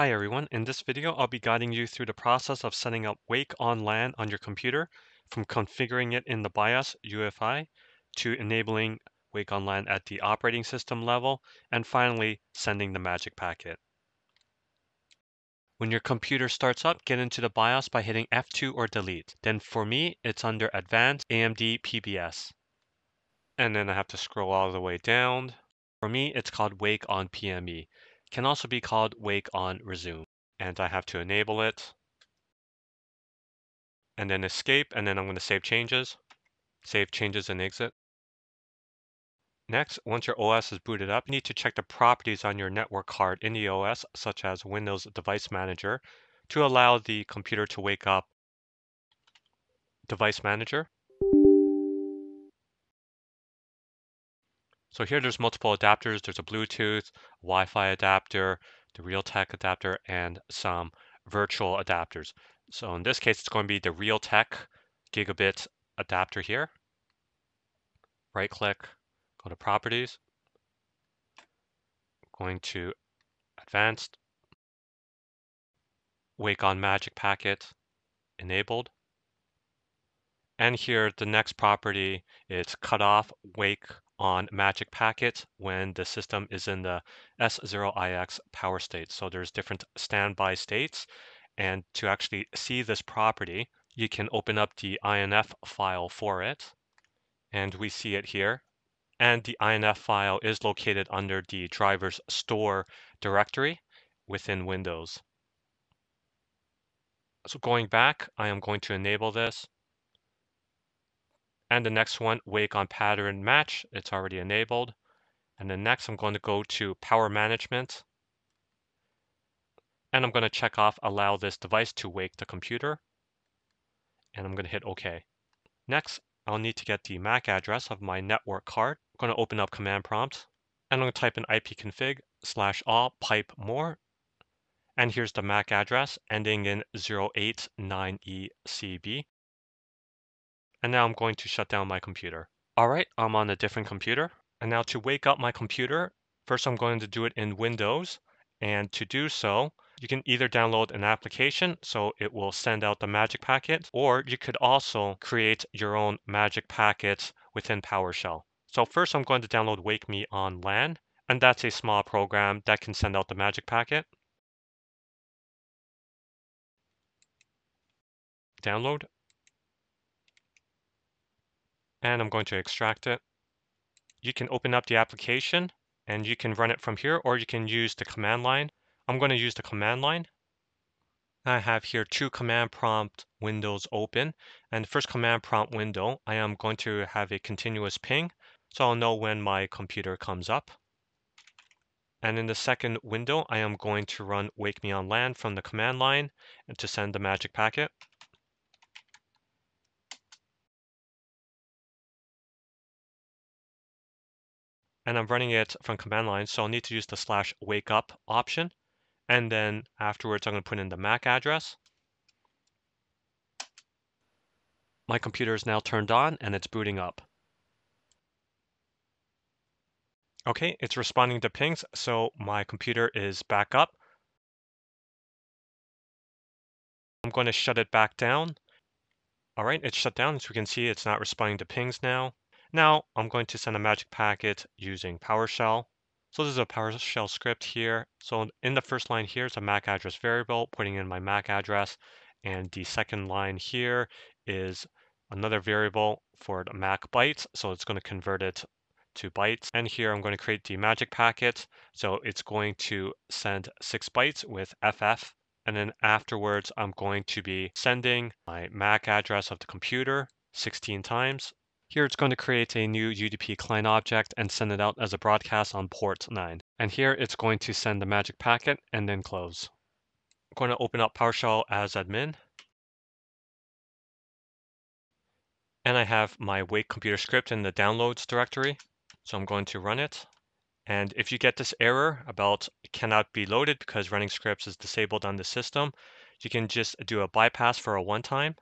Hi everyone, in this video I'll be guiding you through the process of setting up Wake on LAN on your computer, from configuring it in the BIOS UEFI to enabling Wake on LAN at the operating system level, and finally sending the magic packet. When your computer starts up, get into the BIOS by hitting F2 or delete. Then for me, it's under Advanced AMD PBS. And then I have to scroll all the way down. For me, it's called Wake on PME. Can also be called Wake on Resume, and I have to enable it, and then escape, and then I'm going to save changes and exit. Next, once your OS is booted up, you need to check the properties on your network card in the OS, such as Windows Device Manager, to allow the computer to wake up Device Manager. So here there's multiple adapters. There's a Bluetooth, Wi-Fi adapter, the Realtek adapter, and some virtual adapters. So in this case, it's going to be the Realtek gigabit adapter here. Right click, go to Properties, going to Advanced, Wake on Magic Packet, enabled. And here, the next property is cut off Wake on Magic Packet when the system is in the S0IX power state. So there's different standby states, and to actually see this property, you can open up the INF file for it, and we see it here. And the INF file is located under the drivers store directory within Windows. So going back, I am going to enable this. And the next one, Wake on Pattern Match, it's already enabled. And then next, I'm going to go to Power Management. And I'm going to check off Allow this device to wake the computer. And I'm going to hit OK. Next, I'll need to get the MAC address of my network card. I'm going to open up Command Prompt. And I'm going to type in ipconfig /all pipe more. And here's the MAC address ending in 089ECB. And now I'm going to shut down my computer. All right, I'm on a different computer. And now to wake up my computer, first I'm going to do it in Windows. And to do so, you can either download an application so it will send out the magic packet, or you could also create your own magic packets within PowerShell. So first I'm going to download WakeMeOnLAN, and that's a small program that can send out the magic packet. Download. And I'm going to extract it. You can open up the application and you can run it from here, or you can use the command line. I'm going to use the command line. I have here two command prompt windows open, and the first command prompt window, I am going to have a continuous ping, so I'll know when my computer comes up. And in the second window, I am going to run WakeMeOnLAN from the command line and to send the magic packet. And I'm running it from command line, so I'll need to use the /wake up option. And then afterwards, I'm going to put in the MAC address. My computer is now turned on and it's booting up. Okay, it's responding to pings, so my computer is back up. I'm going to shut it back down. All right, it's shut down. As we can see, it's not responding to pings now. Now I'm going to send a magic packet using PowerShell. So this is a PowerShell script here. So in the first line here is a MAC address variable, putting in my MAC address. And the second line here is another variable for the MAC bytes. So it's going to convert it to bytes. And here I'm going to create the magic packet. So it's going to send 6 bytes with FF. And then afterwards, I'm going to be sending my MAC address of the computer 16 times. Here it's going to create a new UDP client object and send it out as a broadcast on port 9. And here it's going to send the magic packet and then close. I'm going to open up PowerShell as admin. And I have my Wake computer script in the downloads directory. So I'm going to run it. And if you get this error about it cannot be loaded because running scripts is disabled on the system, you can just do a bypass for a one-time.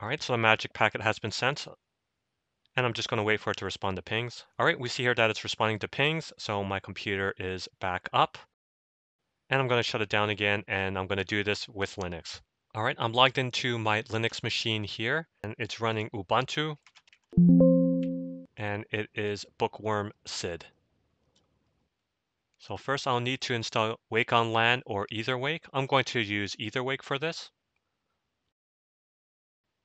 All right, so the magic packet has been sent. and I'm just going to wait for it to respond to pings. All right, we see here that it's responding to pings, so my computer is back up. And I'm going to shut it down again, and I'm going to do this with Linux. All right, I'm logged into my Linux machine here, and it's running Ubuntu, and it is Bookworm Sid. So first I'll need to install Wake on LAN or Eitherwake. I'm going to use Eitherwake for this.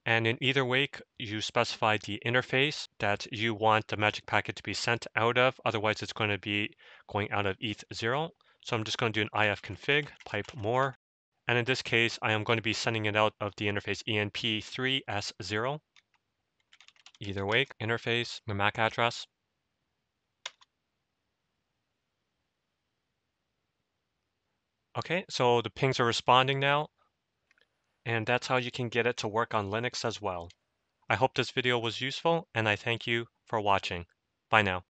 And in Eitherwake, you specify the interface that you want the magic packet to be sent out of. Otherwise, it's going to be going out of eth0. So I'm just going to do an ifconfig, pipe more. And in this case, I am going to be sending it out of the interface enp3s0. Eitherwake interface, my MAC address. Okay, so the pings are responding now. And that's how you can get it to work on Linux as well. I hope this video was useful, and I thank you for watching. Bye now.